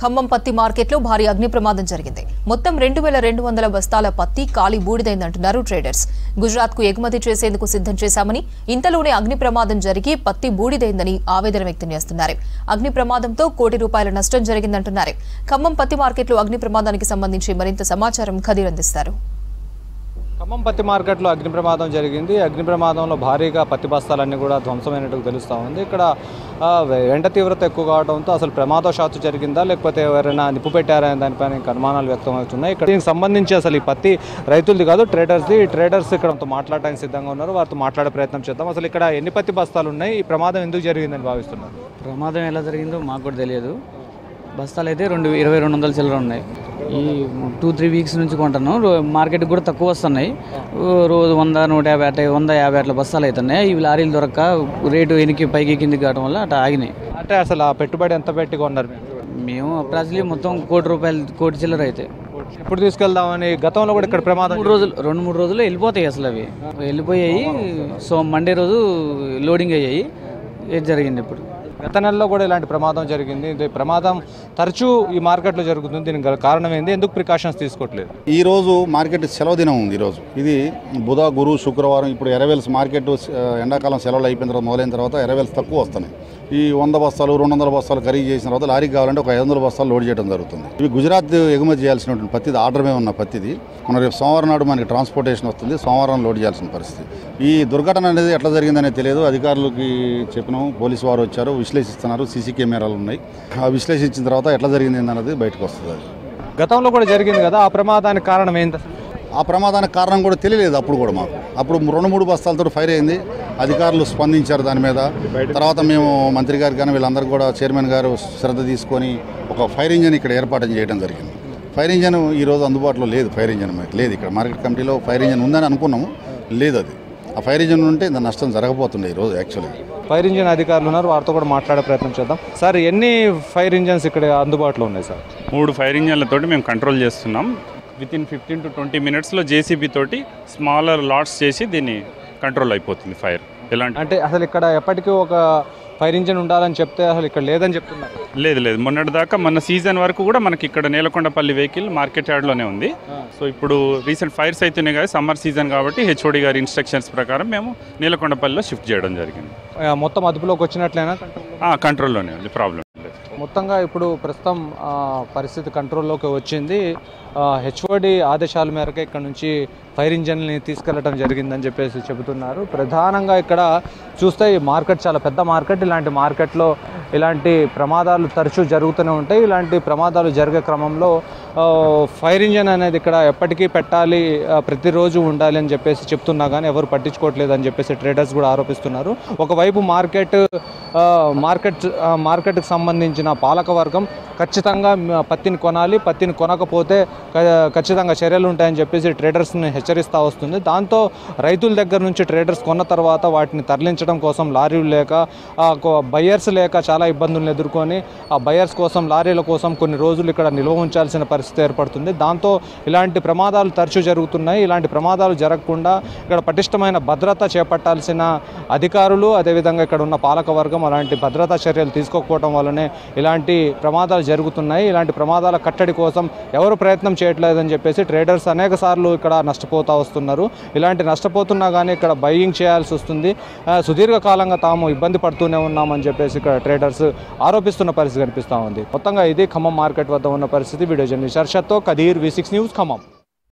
ఖమ్మం పత్తి మార్కెట్లో భారీ అగ్ని ప్రమాదం జరిగింది. మొత్తం 2200 బస్తాల పత్తి కాలి బూడిదైందంటున్నారు ట్రేడర్స్. గుజరాత్కు ఎగుమతి చేసేందుకు సిద్ధం చేశామని, ఇంతలోనే అగ్ని ప్రమాదం జరిగి పత్తి బూడిదైందని ఆవేదన వ్యక్తం చేస్తున్నారు. అగ్ని ప్రమాదంతో ₹1 కోటి నష్టం జరిగిందంటున్నారు. ఖమ్మం పత్తి మార్కెట్లో అగ్ని ప్రమాదానికి సంబంధించి మరింత సమాచారం ఖదీర్ అందిస్తారు. ఖమ్మం పత్తి మార్కెట్లో అగ్ని ప్రమాదం జరిగింది. అగ్ని ప్రమాదంలో భారీగా పత్తి బస్తాలన్నీ కూడా ధ్వంసమైనట్టుగా తెలుస్తూ ఉంది. ఇక్కడ ఎండ తీవ్రత ఎక్కువ కావడంతో అసలు ప్రమాదవశాత్తు జరిగిందా, లేకపోతే ఎవరైనా నిప్పు పెట్టారా అనే దానిపైన అనుమానాలు వ్యక్తమవుతున్నాయి. ఇక్కడ దీనికి సంబంధించి అసలు ఈ పత్తి రైతులది కాదు, ట్రేడర్స్ది. ట్రేడర్స్ ఇక్కడ మాట్లాడడానికి సిద్ధంగా ఉన్నారు. వారితో మాట్లాడే ప్రయత్నం చేద్దాం. అసలు ఇక్కడ ఎన్ని పత్తి బస్తాలు ఉన్నాయి, ఈ ప్రమాదం ఎందుకు జరిగిందని భావిస్తున్నారు? ప్రమాదం ఎలా జరిగిందో మాకు కూడా తెలియదు. బస్తాలు అయితే 2200 చిల్లర ఉన్నాయి. ఈ 2-3 వీక్స్ నుంచి కొంటాను. మార్కెట్కి కూడా తక్కువ వస్తున్నాయి. రోజు 100-150 అట్లా 150 అట్లా బస్తాలు అవుతున్నాయి. ఇవి లారీలు దొరక్క రేటు ఎనికి పైకి కిందికి కావడం వల్ల అట్లా ఆగినాయి. అంటే అసలు ఆ పెట్టుబడి ఎంత పెట్టుగా ఉన్నారు? మేము అప్రాజ్లీ మొత్తం ₹1 కోటి చిల్లర అయితే ఇప్పుడు తీసుకెళ్దామని. గతంలో కూడా ఇక్కడ ప్రమాదం 2-3 రోజుల్లో వెళ్ళిపోతాయి. అసలు అవి వెళ్ళిపోయాయి. సో మండే రోజు లోడింగ్ అయ్యాయి. ఏది జరిగింది ఇప్పుడు గత నెలలో కూడా ఇలాంటి ప్రమాదం జరిగింది. ప్రమాదం తరచూ ఈ మార్కెట్లో జరుగుతుంది. దీనికి కారణం ఏంది? ఎందుకు ప్రికాషన్స్ తీసుకోవట్లేదు? ఈ రోజు మార్కెట్ సెలవు దినం ఉంది. ఈరోజు ఇది బుధ, గురు, శుక్రవారం. ఇప్పుడు ఎరవేల్స్ మార్కెట్ ఎండాకాలం సెలవులు అయిపోయిన తర్వాత మొదలైన తర్వాత ఎరవేల్స్ తక్కువ వస్తున్నాయి. ఈ 100 బస్తాలు 200 బస్తాలు ఖరీదు చేసిన తర్వాత లారీకి కావాలంటే ఒక 500 బస్తాలు లోడ్ చేయడం జరుగుతుంది. ఇవి గుజరాత్ ఎగుమతి చేయాల్సినటువంటి పత్తిది, ఆర్డర్మే ఉన్న పత్తిది. మనం రేపు సోమవారం నాడు మనకి ట్రాన్స్పోర్టేషన్ వస్తుంది. సోమవారం లోడ్ చేయాల్సిన పరిస్థితి. ఈ దుర్ఘటన అనేది ఎట్లా జరిగిందనేది తెలియదు. అధికారులకి చెప్పినాము. పోలీసు వారు వచ్చారు, విశ్లేషిస్తున్నారు. సీసీ కెమెరాలు ఉన్నాయి. ఆ విశ్లేషించిన తర్వాత ఎట్లా జరిగింది అన్నది బయటకు వస్తుంది. అది గతంలో కూడా జరిగింది కదా, ఆ ప్రమాదానికి కారణం ఏంటి? ఆ ప్రమాదానికి కారణం కూడా తెలియలేదు. అప్పుడు కూడా మాకు అప్పుడు 2-3 బస్తాలతో ఫైర్ అయింది. అధికారులు స్పందించారు దాని మీద. తర్వాత మేము మంత్రి గారు కానీ వీళ్ళందరూ కూడా చైర్మన్ గారు శ్రద్ధ తీసుకొని ఒక ఫైర్ ఇంజన్ ఇక్కడ ఏర్పాటు చేయడం జరిగింది. ఫైర్ ఇంజన్ ఈరోజు అందుబాటులో లేదు. ఫైర్ ఇంజన్ లేదు ఇక్కడ. మార్కెట్ కమిటీలో ఫైర్ ఇంజన్ ఉందని అనుకున్నాము, లేదు అది. ఆ ఫైర్ ఇంజన్ ఉంటే ఇంత నష్టం జరగబోతుండే ఈరోజు. యాక్చువల్గా ఫైర్ ఇంజన్ అధికారులు ఉన్నారు, వారితో కూడా మాట్లాడే ప్రయత్నం చేద్దాం. సార్, ఎన్ని ఫైర్ ఇంజన్స్ ఇక్కడ అందుబాటులో ఉన్నాయి? సార్, 3 ఫైర్ ఇంజన్లతో మేము కంట్రోల్ చేస్తున్నాం. వితిన్ 15 to 20 మినిట్స్లో జేసీబీ తోటి స్మాలర్ లాట్స్ చేసి దీన్ని కంట్రోల్ అయిపోతుంది ఫైర్. ఎలాంటి అంటే అసలు ఇక్కడ ఎప్పటికీ ఒక ఫైర్ ఇంజన్ ఉండాలని చెప్తే అసలు ఇక్కడ లేదని చెప్తున్నారు. లేదు మొన్నటిదాకా మొన్న సీజన్ వరకు కూడా మనకి ఇక్కడ నేలకొండపల్లి వెహికల్ మార్కెట్ యార్డ్లోనే ఉంది. సో ఇప్పుడు రీసెంట్ ఫైర్స్ అవుతున్నాయి కదా, సమ్మర్ సీజన్ కాబట్టి హెచ్ఓడి గారి ఇన్స్ట్రక్షన్స్ ప్రకారం మేము నేలకొండపల్లిలో షిఫ్ట్ చేయడం జరిగింది. మొత్తం అదుపులోకి వచ్చినట్లయినా కంట్రోల్లోనే ఉంది, ప్రాబ్లం లేదు. మొత్తంగా ఇప్పుడు ప్రస్తుతం పరిస్థితి కంట్రోల్లోకి వచ్చింది. హెచ్ఓడి ఆదేశాల మేరకు ఇక్కడ నుంచి ఫైర్ ఇంజన్ని తీసుకెళ్లడం జరిగిందని చెప్పేసి చెబుతున్నారు. ప్రధానంగా ఇక్కడ చూస్తే ఈ మార్కెట్ చాలా పెద్ద మార్కెట్. ఇలాంటి మార్కెట్లో ఇలాంటి ప్రమాదాలు తరచూ జరుగుతూనే ఉంటాయి. ఇలాంటి ప్రమాదాలు జరిగే క్రమంలో ఫైర్ ఇంజన్ అనేది ఇక్కడ ఎప్పటికీ పెట్టాలి, ప్రతిరోజు ఉండాలి అని చెప్పేసి చెప్తున్నా కానీ ఎవరు పట్టించుకోవట్లేదు అని చెప్పేసి ట్రేడర్స్ కూడా ఆరోపిస్తున్నారు. ఒకవైపు మార్కెట్కి సంబంధించిన పాలక వర్గం ఖచ్చితంగా పత్తిని కొనాలి, పత్తిని కొనకపోతే ఖచ్చితంగా చర్యలు ఉంటాయని చెప్పేసి ట్రేడర్స్ని హెచ్చరిస్తూ వస్తుంది. దాంతో రైతుల దగ్గర నుంచి ట్రేడర్స్ కొన్న తర్వాత వాటిని తరలించడం కోసం లారీలు లేక బయర్స్ లేక చాలా ఇబ్బందులను ఎదుర్కొని ఆ బయర్స్ కోసం, లారీల కోసం కొన్ని రోజులు ఇక్కడ నిల్వ ఉంచాల్సిన పరిస్థితి ఏర్పడుతుంది. దాంతో ఇలాంటి ప్రమాదాలు తరచూ జరుగుతున్నాయి. ఇలాంటి ప్రమాదాలు జరగకుండా ఇక్కడ పటిష్టమైన భద్రత చేపట్టాల్సిన అధికారులు, అదేవిధంగా ఇక్కడ ఉన్న పాలక వర్గం అలాంటి భద్రతా చర్యలు తీసుకోకపోవడం వల్లనే ఇలాంటి ప్రమాదాలు జరుగుతున్నాయి. ఇలాంటి ప్రమాదాల కట్టడి కోసం ఎవరు ప్రయత్నం చేయట్లేదని చెప్పేసి ట్రేడర్స్ అనేక సార్లు ఇక్కడ నష్టపోతూ వస్తున్నారు. ఇలాంటి నష్టపోతున్నా కానీ ఇక్కడ బయ్యింగ్ చేయాల్సి వస్తుంది. సుదీర్ఘకాలంగా తాము ఇబ్బంది పడుతూనే ఉన్నామని చెప్పేసి ఇక్కడ ట్రేడర్స్ ఆరోపిస్తున్న పరిస్థితి కనిపిస్తూ ఉంది. మొత్తంగా ఇది ఖమ్మం మార్కెట్ వద్ద ఉన్న పరిస్థితి. వీడియో జర్నలిస్ట్ అర్షద్తో ఖదీర్, V6 News, ఖమ్మం.